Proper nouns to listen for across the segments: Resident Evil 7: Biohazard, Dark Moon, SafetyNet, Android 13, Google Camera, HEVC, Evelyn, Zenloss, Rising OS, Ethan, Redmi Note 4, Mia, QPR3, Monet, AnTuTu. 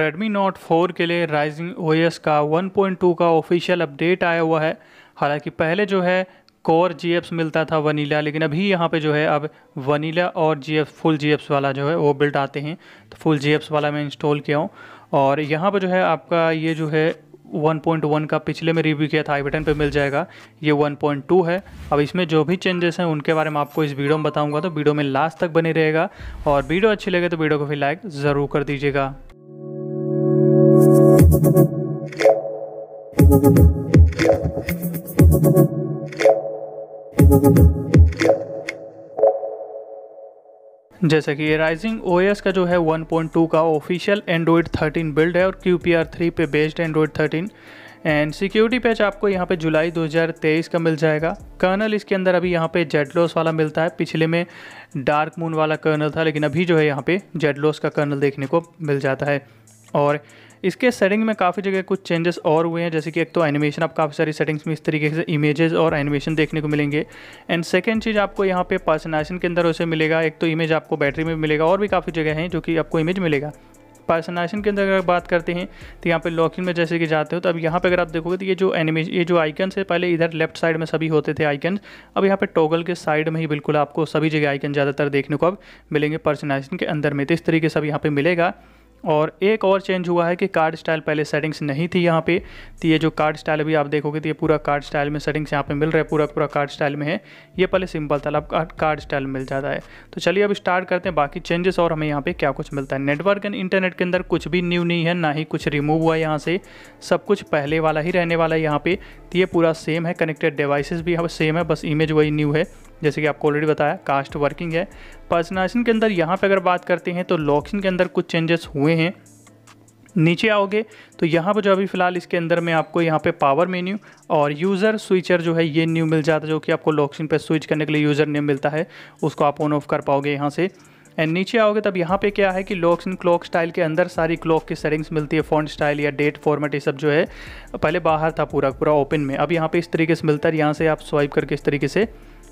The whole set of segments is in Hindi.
Redmi Note 4 के लिए Rising OS का 1.2 का ऑफिशियल अपडेट आया हुआ है। हालांकि पहले जो है कोर GFs मिलता था वनीला, लेकिन अभी यहाँ पे जो है अब वनीला और GF फुल GFs वाला जो है वो बिल्ट आते हैं, तो फुल GFs वाला मैं इंस्टॉल किया हूँ। और यहाँ पे जो है आपका ये जो है 1.1 का पिछले में रिव्यू किया था आई बटन पर मिल जाएगा, ये 1.2 है। अब इसमें जो भी चेंजेस हैं उनके बारे में आपको इस वीडियो में बताऊँगा, तो वीडियो में लास्ट तक बने रहेगा और वीडियो अच्छी लगे तो वीडियो को फिर लाइक ज़रूर कर दीजिएगा। जैसे कि ये Rising OS का जो है 1.2 का ऑफिशियल Android 13 बिल्ड है और QPR3 पे based Android 13 and security patch आपको यहाँ पे जुलाई 2023 का मिल जाएगा। कर्नल इसके अंदर अभी यहाँ पे Zenloss वाला मिलता है, पिछले में डार्क मून वाला कर्नल था, लेकिन अभी जो है यहाँ पे Zenloss का कर्नल देखने को मिल जाता है। और इसके सेटिंग में काफ़ी जगह कुछ चेंजेस और हुए हैं, जैसे कि एक तो एनिमेशन, आप काफ़ी सारी सेटिंग्स में इस तरीके से इमेजेस और एनिमेशन देखने को मिलेंगे। एंड सेकंड चीज़ आपको यहाँ पे पर्सनाइजेशन के अंदर उसे मिलेगा, एक तो इमेज आपको बैटरी में मिलेगा और भी काफ़ी जगह हैं जो कि आपको इमेज मिलेगा। पर्सनाइजेशन के अंदर अगर बात करते हैं तो यहाँ पे लॉकिन में जैसे कि जाते हो तो अब यहाँ पे अगर आप देखोगे तो ये जो एनिमेशन, ये जो आइकन्स है, पहले इधर लेफ्ट साइड में सभी होते थे आइकन्स, अब यहाँ पे टॉगल के साइड में ही बिल्कुल आपको सभी जगह आइकन ज़्यादातर देखने को अब मिलेंगे पर्सनाइजेशन के अंदर में, तो इस तरीके से अब यहाँ पर मिलेगा। और एक और चेंज हुआ है कि कार्ड स्टाइल पहले सेटिंग्स नहीं थी यहाँ पे, तो ये जो कार्ड स्टाइल अभी आप देखोगे तो ये पूरा कार्ड स्टाइल में सेटिंग्स यहाँ पे मिल रहा है, पूरा कार्ड स्टाइल में है, ये पहले सिंपल था, अब कार्ड स्टाइल मिल जाता है। तो चलिए अब स्टार्ट करते हैं बाकी चेंजेस और हमें यहाँ पे क्या कुछ मिलता है। नेटवर्क एंड इंटरनेट के अंदर कुछ भी न्यू नहीं है, ना ही कुछ रिमूव हुआ है, यहाँ से सब कुछ पहले वाला ही रहने वाला है यहाँ पे, तो ये पूरा सेम है। कनेक्टेड डिवाइसेस भी यहाँ सेम है, बस इमेज वही न्यू है, जैसे कि आपको ऑलरेडी बताया कास्ट वर्किंग है। पर्सनाइजेशन के अंदर यहाँ पे अगर बात करते हैं तो लॉकिन के अंदर कुछ चेंजेस हुए हैं। नीचे आओगे तो यहाँ पर जो अभी फ़िलहाल इसके अंदर में आपको यहाँ पे पावर मेन्यू और यूज़र स्विचर जो है ये न्यू मिल जाता है, जो कि आपको लॉकिन पे स्विच करने के लिए यूज़र नेम मिलता है, उसको आप ऑन ऑफ कर पाओगे यहाँ से। एंड नीचे आओगे तब यहाँ पे क्या है कि लॉक्स इन क्लॉक स्टाइल के अंदर सारी क्लॉक की सेटिंग्स मिलती है, फ़ॉन्ट स्टाइल या डेट फॉर्मेट, ये सब जो है पहले बाहर था पूरा ओपन में, अब यहाँ पे इस तरीके से मिलता है, यहाँ से आप स्वाइप करके इस तरीके से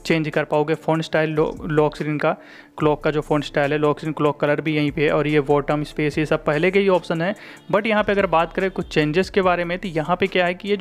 चेंज कर पाओगे। फ़ॉन्ट स्टाइल लॉक स्क्रीन का, क्लॉक का जो फ़ॉन्ट स्टाइल है, लॉक स्क्रीन क्लॉक कलर भी यहीं पे है, और ये बॉटम स्पेस ये सब पहले के ही ऑप्शन है। बट यहाँ पे अगर बात करें कुछ चेंजेस के बारे में तो यहाँ पे क्या है कि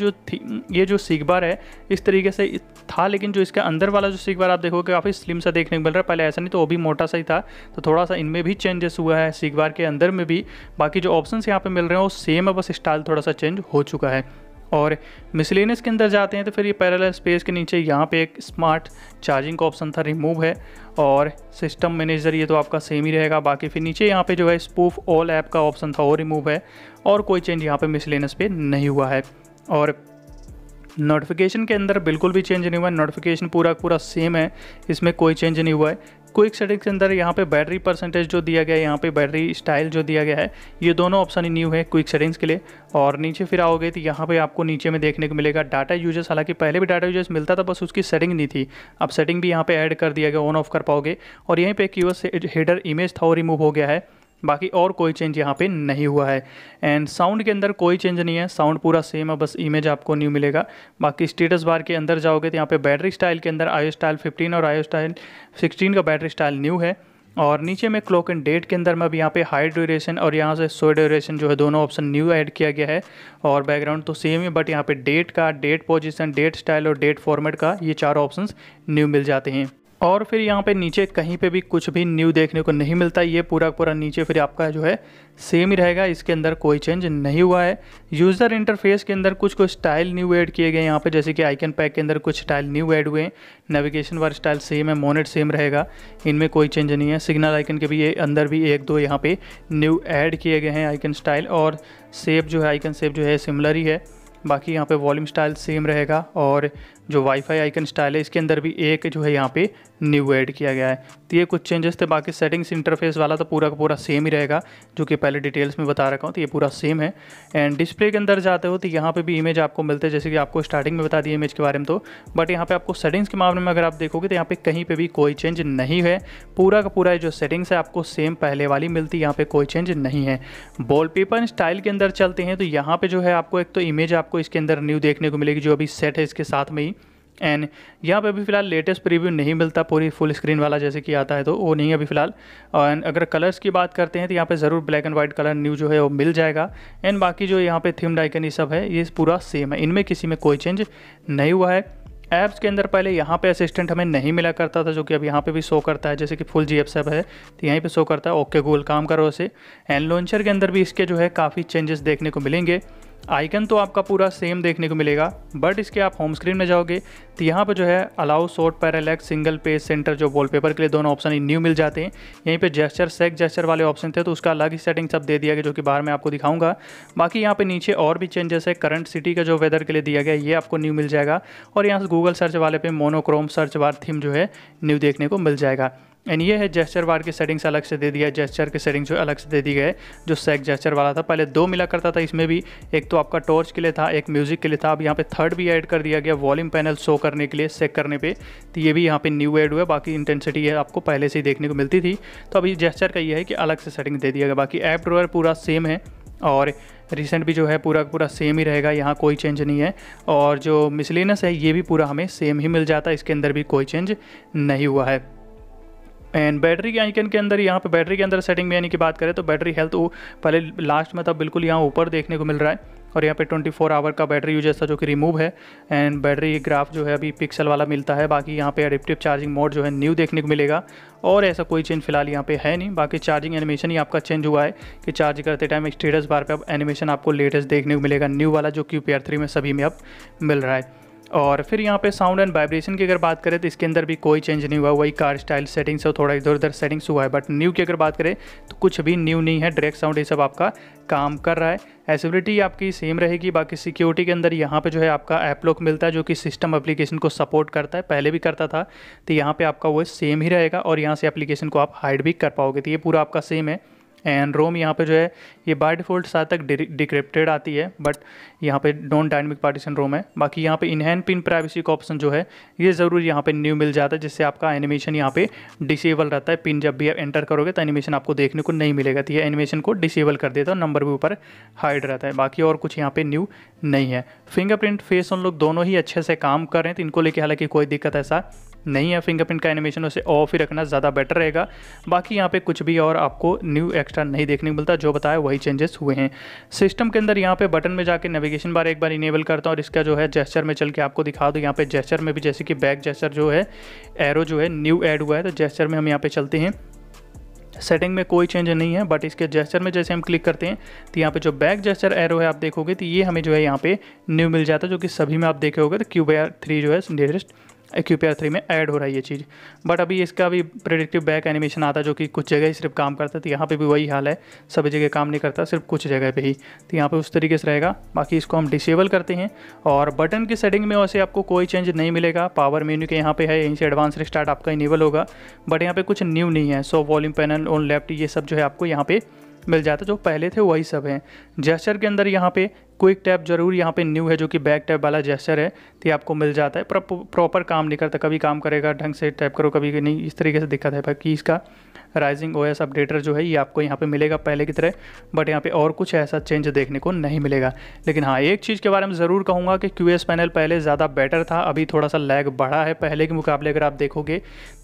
ये जो सीक बार है इस तरीके से था, लेकिन जो इसका अंदर वाला जो सीक बार आप देखोगे काफ़ी स्लिम सा देखने को मिल रहा है, पहले ऐसा नहीं, तो वो भी मोटा सा ही था, तो थोड़ा सा इनमें भी चेंजेस हुआ है सीक बार के अंदर में भी। बाकी जो ऑप्शन यहाँ पर मिल रहे हैं वो सेम है, बस स्टाइल थोड़ा सा चेंज हो चुका है। और मिसलेनियस के अंदर जाते हैं तो फिर ये पैरेलल स्पेस के नीचे यहाँ पे एक स्मार्ट चार्जिंग का ऑप्शन था, रिमूव है। और सिस्टम मैनेजर ये तो आपका सेम ही रहेगा। बाकी फिर नीचे यहाँ पे जो है स्पूफ ऑल ऐप का ऑप्शन था, वो रिमूव है, और कोई चेंज यहाँ पे मिसलेनियस पे नहीं हुआ है। और नोटिफिकेशन के अंदर बिल्कुल भी चेंज नहीं हुआ है, नोटिफिकेशन पूरा सेम है, इसमें कोई चेंज नहीं हुआ है। क्विक सेटिंग्स के अंदर यहाँ पे बैटरी परसेंटेज जो दिया गया है, यहाँ पे बैटरी स्टाइल जो दिया गया है, ये दोनों ऑप्शन ही न्यू है क्विक सेटिंग्स के लिए। और नीचे फिर आओगे तो यहाँ पे आपको नीचे में देखने को मिलेगा डाटा यूजेस, हालांकि पहले भी डाटा यूजेस मिलता था, बस उसकी सेटिंग नहीं थी, अब सेटिंग भी यहाँ पे ऐड कर दिया गया, ऑन ऑफ कर पाओगे। और यहीं पर एक यूएस हेडर इमेज था, वो रिमूव हो गया है, बाकी और कोई चेंज यहाँ पे नहीं हुआ है। एंड साउंड के अंदर कोई चेंज नहीं है, साउंड पूरा सेम है, बस इमेज आपको न्यू मिलेगा। बाकी स्टेटस बार के अंदर जाओगे तो यहाँ पे बैटरी स्टाइल के अंदर iOS स्टाइल 15 और iOS स्टाइल 16 का बैटरी स्टाइल न्यू है। और नीचे में क्लॉक एंड डेट के अंदर में अब यहाँ पे हाई ड्यूरेशन और यहाँ से शो ड्यूरेशन जो है दोनों ऑप्शन न्यू ऐड किया गया है। और बैकग्राउंड तो सेम है, बट यहाँ पे डेट का, डेट पोजिशन, डेट स्टाइल और डेट फॉर्मेट का, ये चार ऑप्शन न्यू मिल जाते हैं। और फिर यहाँ पे नीचे कहीं पे भी कुछ भी न्यू देखने को नहीं मिलता, ये पूरा नीचे फिर आपका जो है सेम ही रहेगा, इसके अंदर कोई चेंज नहीं हुआ है। यूज़र इंटरफेस के अंदर कुछ स्टाइल न्यू ऐड किए गए यहाँ पे, जैसे कि आइकन पैक के अंदर कुछ स्टाइल न्यू ऐड हुए हैं। नेविगेशन वाला स्टाइल सेम है, मोनेट सेम रहेगा, इनमें कोई चेंज नहीं है। सिग्नल आइकन के भी अंदर भी एक दो यहाँ पर न्यू ऐड किए गए हैं आइकन स्टाइल, और शेप जो है, आइकन शेप जो है सिमिलर ही है। बाकी यहाँ पे वॉल्यूम स्टाइल सेम रहेगा, और जो वाईफाई आइकन स्टाइल है इसके अंदर भी एक जो है यहाँ पे न्यू ऐड किया गया है, तो ये कुछ चेंजेस थे। बाकी सेटिंग्स इंटरफेस वाला तो पूरा सेम ही रहेगा, जो कि पहले डिटेल्स में बता रखा हूँ, तो ये पूरा सेम है। एंड डिस्प्ले के अंदर जाते हो तो यहाँ पे भी इमेज आपको मिलते हैं, जैसे कि आपको स्टार्टिंग में बता दिए इमेज के बारे में तो, बट यहाँ पर आपको सेटिंग्स के मामले में अगर आप देखोगे तो यहाँ पर कहीं पर भी कोई चेंज नहीं है, पूरा जो सेटिंग्स है आपको सेम पहले वाली मिलती है, यहाँ पर कोई चेंज नहीं है। वॉलपेपर स्टाइल के अंदर चलते हैं तो यहाँ पर जो है आपको एक तो इमेज आपको इसके अंदर न्यू देखने को मिलेगी, जो अभी सेट है इसके साथ में ही, एंड यहाँ पे अभी फ़िलहाल लेटेस्ट प्रीव्यू नहीं मिलता पूरी फुल स्क्रीन वाला जैसे कि आता है, तो वो नहीं है अभी फ़िलहाल। एंड अगर कलर्स की बात करते हैं तो यहाँ पे ज़रूर black and white colour new जो है वो मिल जाएगा। एंड बाकी जो यहाँ पे थीम्ड आइकन ये सब है ये पूरा सेम है, इनमें किसी में कोई चेंज नहीं हुआ है। ऐप्स के अंदर पहले यहाँ पे असिस्टेंट हमें नहीं मिला करता था, जो कि अब यहाँ पे भी शो करता है, जैसे कि फुल जी एप्स ऐप है तो यहीं पे शो करता है ओके गूगल काम करो उसे। एंड लॉन्चर के अंदर भी इसके जो है काफ़ी चेंजेस देखने को मिलेंगे। आइकन तो आपका पूरा सेम देखने को मिलेगा, बट इसके आप होम स्क्रीन में जाओगे तो यहाँ पे जो है allow short parallax single page centre जो वॉलपेपर के लिए दोनों ऑप्शन ही न्यू मिल जाते हैं। यहीं पे जेस्चर सेक जेस्चर वाले ऑप्शन थे तो उसका अलग ही सेटिंग सब दे दिया गया, जो कि बाहर मैं आपको दिखाऊंगा। बाकी यहाँ पे नीचे और भी चेंजेस है, करंट सिटी का जो वेदर के लिए दिया गया ये आपको न्यू मिल जाएगा, और यहाँ से गूगल सर्च वाले पे मोनोक्रोम सर्च बार थीम जो है न्यू देखने को मिल जाएगा। एंड ये है जेस्चर बार की सेटिंग्स अलग से दे दिया, जेस्चर की सेटिंग्स जो अलग से दे दी गए। जो सेक जेस्चर वाला था पहले दो मिला करता था, इसमें भी एक तो आपका टॉर्च के लिए था, एक म्यूजिक के लिए था, अब यहाँ पे थर्ड भी ऐड कर दिया गया वॉल्यूम पैनल शो करने के लिए सेक करने पे, तो ये भी यहाँ पे न्यू ऐड हुआ। बाकी इंटेंसिटी ये आपको पहले से ही देखने को मिलती थी, तो अभी जेस्चर का ये है कि अलग से सेटिंग दे दिया गया। बाकी ऐप ड्रॉअर पूरा सेम है और रिसेंट भी जो है पूरा पूरा सेम ही रहेगा, यहाँ कोई चेंज नहीं है। और जो मिसलेनियस है ये भी पूरा हमें सेम ही मिल जाता है, इसके अंदर भी कोई चेंज नहीं हुआ है। एंड बैटरी के आइकन के अंदर यहाँ पे बैटरी के अंदर सेटिंग में यानी कि बात करें तो बैटरी हेल्थ वो पहले लास्ट में था, बिल्कुल यहाँ ऊपर देखने को मिल रहा है, और यहाँ पे 24 आवर का बैटरी यूजेस था जो कि रिमूव है। एंड बैटरी ग्राफ जो है अभी पिक्सल वाला मिलता है। बाकी यहाँ पे एडिप्टिव चार्जिंग मोड जो है न्यू देखने को मिलेगा, और ऐसा कोई चेंज फिलहाल यहाँ पे है नहीं। बाकी चार्जिंग एनिमेशन ही आपका चेंज हुआ है कि चार्ज करते टाइम स्टेटस बार पे अब एनिमेशन आपको लेटेस्ट देखने को मिलेगा न्यू वाला, जो QPR3 में सभी में अब मिल रहा है। और फिर यहाँ पे साउंड एंड वाइब्रेशन की अगर बात करें तो इसके अंदर भी कोई चेंज नहीं हुआ, वही कार स्टाइल सेटिंग्स और थोड़ा इधर उधर सेटिंग्स हुआ है, बट न्यू की अगर बात करें तो कुछ भी न्यू नहीं है। डायरेक्ट साउंड ये सब आपका काम कर रहा है, एसिबिलिटी आपकी सेम रहेगी। बाकी सिक्योरिटी के अंदर यहाँ पे जो है आपका ऐप लॉक मिलता है, जो कि सिस्टम एप्लीकेशन को सपोर्ट करता है, पहले भी करता था, तो यहाँ पर आपका वो सेम ही रहेगा, और यहाँ से एप्लीकेशन को आप हाइड भी कर पाओगे, तो ये पूरा आपका सेम है। एंड रोम यहाँ पे जो है ये बाय डिफ़ॉल्ट 7 तक डिक्रिप्टेड आती है, बट यहाँ पे नॉन डायनेमिक पार्टीशन रोम है। बाकी यहाँ पे इनहैंड पिन प्राइवेसी का ऑप्शन जो है ये ज़रूर यहाँ पे न्यू मिल जाता है, जिससे आपका एनिमेशन यहाँ पे डिसेबल रहता है, पिन जब भी आप एंटर करोगे तो एनिमेशन आपको देखने को नहीं मिलेगा, तो ये एनिमेशन को डिसेबल कर देता है, नंबर भी ऊपर हाइड रहता है। बाकी और कुछ यहाँ पर न्यू नहीं है। फिंगरप्रिंट फेस उन लोग दोनों ही अच्छे से काम कर रहे हैं, तो इनको लेकर हालांकि कोई दिक्कत ऐसा नहीं है। फिंगरप्रिंट का एनिमेशन उसे ऑफ ही रखना ज़्यादा बेटर रहेगा। बाकी यहाँ पे कुछ भी और आपको न्यू एक्स्ट्रा नहीं देखने को मिलता, जो बताया वही चेंजेस हुए हैं। सिस्टम के अंदर यहाँ पे बटन में जाके नेविगेशन बार एक बार इनेबल करता हूँ, और इसका जो है जेस्चर में चल के आपको दिखा दूँ। यहाँ पे जेस्चर में भी जैसे कि बैक जेस्चर जो है एरो जो है न्यू ऐड हुआ है, तो जेस्चर में हम यहाँ पे चलते हैं, सेटिंग में कोई चेंज नहीं है, बट इसके जेस्चर में जैसे हम क्लिक करते हैं तो यहाँ पे जो बैक जेस्चर एरो है आप देखोगे तो ये हमें जो है यहाँ पे न्यू मिल जाता है, जो कि सभी में आप देखोगे तो QPR3 जो है लेटेस्ट QPR3 में ऐड हो रहा है ये चीज़। बट अभी इसका भी प्रेडिक्टिव बैक एनिमेशन आता है, जो कि कुछ जगह ही सिर्फ काम करता है, तो यहाँ पे भी वही हाल है, सभी जगह काम नहीं करता, सिर्फ कुछ जगह पे ही, तो यहाँ पे उस तरीके से रहेगा। बाकी इसको हम डिसेबल करते हैं, और बटन की सेटिंग में वैसे आपको कोई चेंज नहीं मिलेगा। पावर मेन्यू के यहाँ पे है, यहीं से एडवांस रिस्टार्ट आपका इनेबल होगा, बट यहाँ पर कुछ न्यू नहीं है। So volume panel on left ये सब जो है आपको यहाँ पर मिल जाता है, जो पहले थे वही सब हैं। जेस्चर के अंदर यहाँ पे क्विक टैप जरूर यहाँ पे न्यू है, जो कि बैक टैप वाला जेस्चर है, तो आपको मिल जाता है, पर प्रॉपर काम नहीं करता, कभी काम करेगा ढंग से टैप करो, कभी नहीं, इस तरीके से दिक्कत है। बाकी इसका राइजिंग OS अपडेटर जो है ये आपको यहाँ पे मिलेगा पहले की तरह, बट यहाँ पे और कुछ ऐसा चेंज देखने को नहीं मिलेगा। लेकिन हाँ, एक चीज़ के बारे में ज़रूर कहूँगा कि QS पैनल पहले ज़्यादा बेटर था, अभी थोड़ा सा लैग बढ़ा है पहले के मुकाबले, अगर आप देखोगे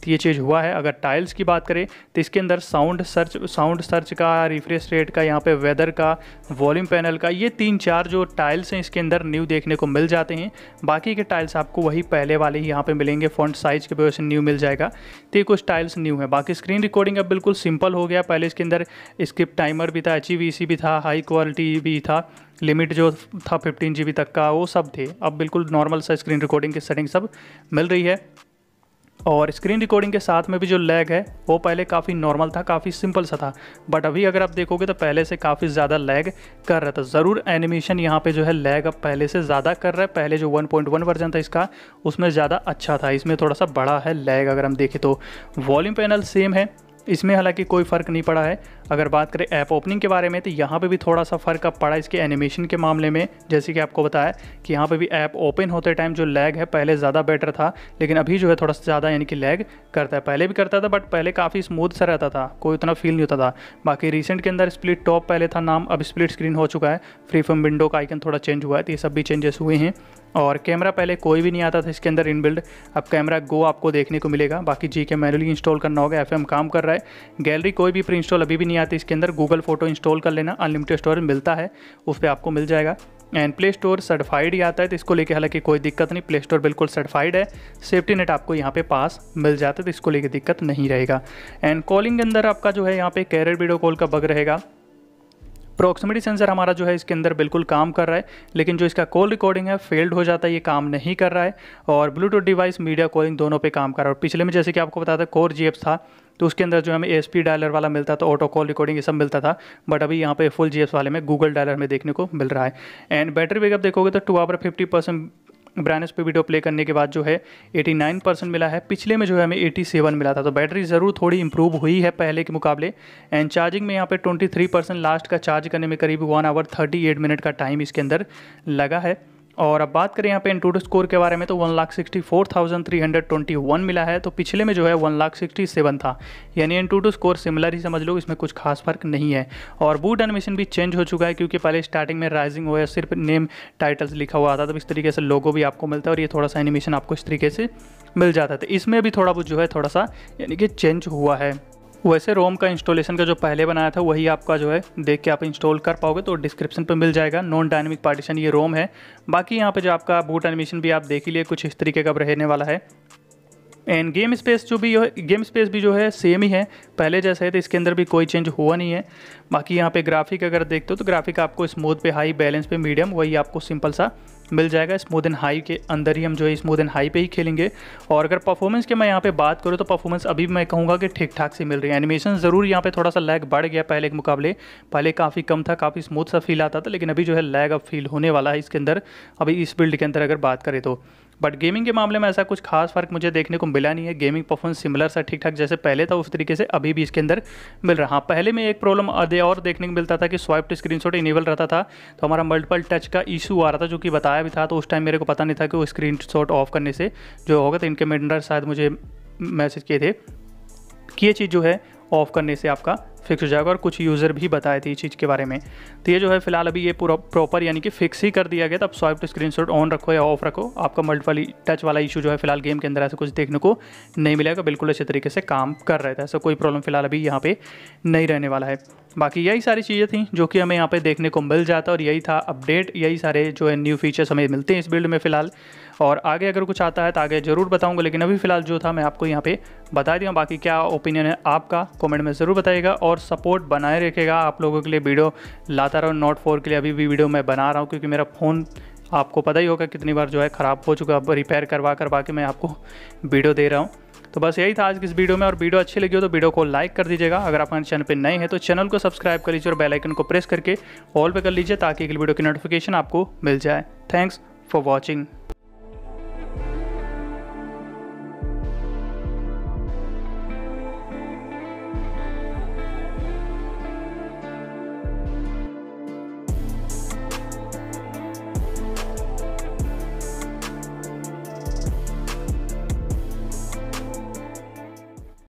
तो ये चीज़ हुआ है। अगर टाइल्स की बात करें तो इसके अंदर साउंड सर्च का, रिफ्रेश रेट का, यहाँ पर वेदर का, वॉल्यूम पैनल का, ये 3-4 जो टाइल्स हैं इसके अंदर न्यू देखने को मिल जाते हैं। बाकी के टाइल्स आपको वही पहले वाले ही यहाँ पर मिलेंगे। फ़ॉन्ट साइज़ के वजह से न्यू मिल जाएगा, तो ये कुछ टाइल्स न्यू है। बाकी स्क्रीन रिकॉर्डिंग अब बिल्कुल सिंपल हो गया, पहले इसके अंदर स्क्रिप्ट टाइमर भी था, HEVC भी था, हाई क्वालिटी भी था, लिमिट जो था 15 GB तक का, वो सब थे। अब बिल्कुल नॉर्मल सा स्क्रीन रिकॉर्डिंग की सेटिंग सब मिल रही है, और स्क्रीन रिकॉर्डिंग के साथ में भी जो लैग है वो पहले काफ़ी नॉर्मल था, काफ़ी सिंपल सा था, बट अभी अगर आप देखोगे तो पहले से काफ़ी ज़्यादा लैग कर रहा था। ज़रूर एनिमेशन यहाँ पे जो है लैग अब पहले से ज़्यादा कर रहा है, पहले जो 1.1 वर्जन था इसका उसमें ज़्यादा अच्छा था, इसमें थोड़ा सा बड़ा है लैग अगर हम देखें तो। वॉल्यूम पैनल सेम है, इसमें हालांकि कोई फ़र्क नहीं पड़ा है। अगर बात करें ऐप ओपनिंग के बारे में तो यहाँ पे भी थोड़ा सा फ़र्क अब पड़ा इसके एनिमेशन के मामले में, जैसे कि आपको बताया कि यहाँ पे भी ऐप ओपन होते टाइम जो लैग है पहले ज़्यादा बेटर था, लेकिन अभी जो है थोड़ा सा ज़्यादा यानी कि लैग करता है, पहले भी करता था बट पहले काफ़ी स्मूथ सा रहता था, कोई उतना फील नहीं होता था। बाकी रिसेंट के अंदर स्प्लिट टॉप पहले था नाम, अब स्प्लिट स्क्रीन हो चुका है, फ्री फ्रॉम विंडो का आइकन थोड़ा चेंज हुआ है, तो ये सब भी चेंजेस हुए हैं। और कैमरा पहले कोई भी नहीं आता था इसके अंदर इनबिल्ड, अब कैमरा गो आपको देखने को मिलेगा। बाकी जी के मैनुअली इंस्टॉल करना होगा, एफएम काम कर रहा है। गैलरी कोई भी प्री इंस्टॉल अभी भी नहीं आती इसके अंदर, गूगल फोटो इंस्टॉल कर लेना, अनलिमिटेड स्टोरेज मिलता है उस पर आपको मिल जाएगा। एंड प्ले स्टोर सर्टिफाइड ही आता है तो इसको लेके हालांकि कोई दिक्कत नहीं, प्ले स्टोर बिल्कुल सर्टिफाइड है। सेफ्टी नेट आपको यहाँ पे पास मिल जाता है तो इसको लेके दिक्कत नहीं रहेगा। एंड कॉलिंग के अंदर आपका जो है यहाँ पे कैरियर वीडियो कॉल का बग रहेगा। प्रॉक्सिमिटी सेंसर हमारा जो है इसके अंदर बिल्कुल काम कर रहा है, लेकिन जो इसका कॉल रिकॉर्डिंग है फेल्ड हो जाता है, ये काम नहीं कर रहा है। और ब्लूटूथ डिवाइस मीडिया कॉलिंग दोनों पे काम कर रहा है। और पिछले में जैसे कि आपको पता था कोर जी एप्स था तो उसके अंदर जो हमें एएसपी डायलर वाला मिलता था, ऑटो कॉल रिकॉर्डिंग ये सब मिलता था, बट अभी यहाँ पे फुल जीएप्स वाले में गूगल डायलर में देखने को मिल रहा है। एंड बैटरी बैकअप देखोगे तो 2 आवर 50% ब्राइटनेस पे वीडियो प्ले करने के बाद जो है 89% मिला है, पिछले में जो है हमें 87 मिला था। तो बैटरी ज़रूर थोड़ी इंप्रूव हुई है पहले के मुकाबले। एंड चार्जिंग में यहाँ पे 23% लास्ट का चार्ज करने में करीब 1 आवर 38 मिनट का टाइम इसके अंदर लगा है। और अब बात करें यहाँ पे एंटूटू स्कोर के बारे में तो 1,64,321 मिला है, तो पिछले में जो है 1,67,000 था, यानी एंटूटू स्कोर सिमिलर ही समझ लो, इसमें कुछ खास फर्क नहीं है। और बूट एनिमेशन भी चेंज हो चुका है, क्योंकि पहले स्टार्टिंग में राइजिंग ओएस सिर्फ नेम टाइटल्स लिखा हुआ था, तो इस तरीके से लोगो भी आपको मिलता है और ये थोड़ा सा एनिमेशन आपको इस तरीके से मिल जाता था। इसमें भी थोड़ा बहुत जो है थोड़ा सा यानी कि चेंज हुआ है। वैसे रोम का इंस्टॉलेशन का जो पहले बनाया था वही आपका जो है देख के आप इंस्टॉल कर पाओगे, तो डिस्क्रिप्शन पे मिल जाएगा। नॉन डायनेमिक पार्टीशन ये रोम है। बाकी यहाँ पे जो आपका बूट एनिमेशन भी आप देख ही लिए, कुछ इस तरीके का रहने वाला है। एंड गेम स्पेस भी जो है सेम ही है पहले जैसा है, तो इसके अंदर भी कोई चेंज हुआ नहीं है। बाकी यहाँ पे ग्राफिक अगर देखते हो तो ग्राफिक आपको स्मूथ पे हाई, बैलेंस पे मीडियम, वही आपको सिंपल सा मिल जाएगा। स्मूथ एंड हाई के अंदर ही हम जो है स्मूथ एंड हाई पे ही खेलेंगे। और अगर परफॉर्मेंस की मैं यहाँ पे बात करूँ तो परफॉर्मेंस अभी मैं कहूँगा कि ठीक ठाक से मिल रही है। एनिमेशन ज़रूर यहाँ पे थोड़ा सा लैग बढ़ गया पहले के मुकाबले, पहले काफ़ी कम था, काफ़ी स्मूथ सा फील आता था, लेकिन अभी जो है लैग अब फील होने वाला है इसके अंदर, अभी इस बिल्ड के अंदर अगर बात करें तो। बट गेमिंग के मामले में ऐसा कुछ खास फर्क मुझे देखने को मिला नहीं है। गेमिंग परफॉर्मेंस सिमिलर सा ठीक ठाक जैसे पहले था उस तरीके से अभी भी इसके अंदर मिल रहा। पहले में एक प्रॉब्लम और देखने को मिलता था कि स्वाइप टू स्क्रीनशॉट इनेबल रहता था तो हमारा मल्टीपल टच का इशू आ रहा था, जो कि बताया भी था। तो उस टाइम मेरे को पता नहीं था कि वो स्क्रीनशॉट ऑफ करने से जो होगा, तो इनके मेंटेनर शायद मुझे मैसेज किए थे कि ये चीज़ जो है ऑफ करने से आपका फिक्स हो जाएगा, और कुछ यूज़र भी बताए थे इस चीज़ के बारे में। तो ये जो है फिलहाल अभी ये पूरा प्रॉपर यानी कि फिक्स ही कर दिया गया था। अब स्वाइप टू स्क्रीनशॉट ऑन रखो या ऑफ रखो, आपका मल्टीपल टच वाला इशू जो है फिलहाल गेम के अंदर ऐसा कुछ देखने को नहीं मिलेगा, बिल्कुल अच्छे तरीके से काम कर रहा था, ऐसा कोई प्रॉब्लम फिलहाल अभी यहाँ पे नहीं रहने वाला है। बाकी यही सारी चीज़ें थी जो कि हमें यहाँ पे देखने को मिल जाता, और यही था अपडेट, यही सारे जो है न्यू फीचर्स हमें मिलते हैं इस बिल्ड में फिलहाल। और आगे अगर कुछ आता है तो आगे ज़रूर बताऊंगा, लेकिन अभी फ़िलहाल जो था मैं आपको यहाँ पे बता दिया। बाकी क्या ओपिनियन है आपका कमेंट में ज़रूर बताइएगा, और सपोर्ट बनाए रखेगा, आप लोगों के लिए वीडियो लाता रहा हूँ। नोट 4 के लिए अभी भी वीडियो मैं बना रहा हूँ, क्योंकि मेरा फ़ोन आपको पता ही होगा कितनी बार जो है ख़राब हो चुका, अब रिपेयर करवा करवा के मैं आपको वीडियो दे रहा हूँ। तो बस यही था आज की इस वीडियो में, और वीडियो अच्छी लगी हो तो वीडियो को लाइक कर दीजिएगा। अगर आप हमारे चैनल पर नए हैं तो चैनल को सब्सक्राइब कर लीजिए और बेल आइकन को प्रेस करके ऑल पे कर लीजिए, ताकि अगली वीडियो की नोटिफिकेशन आपको मिल जाए। Thanks for watching.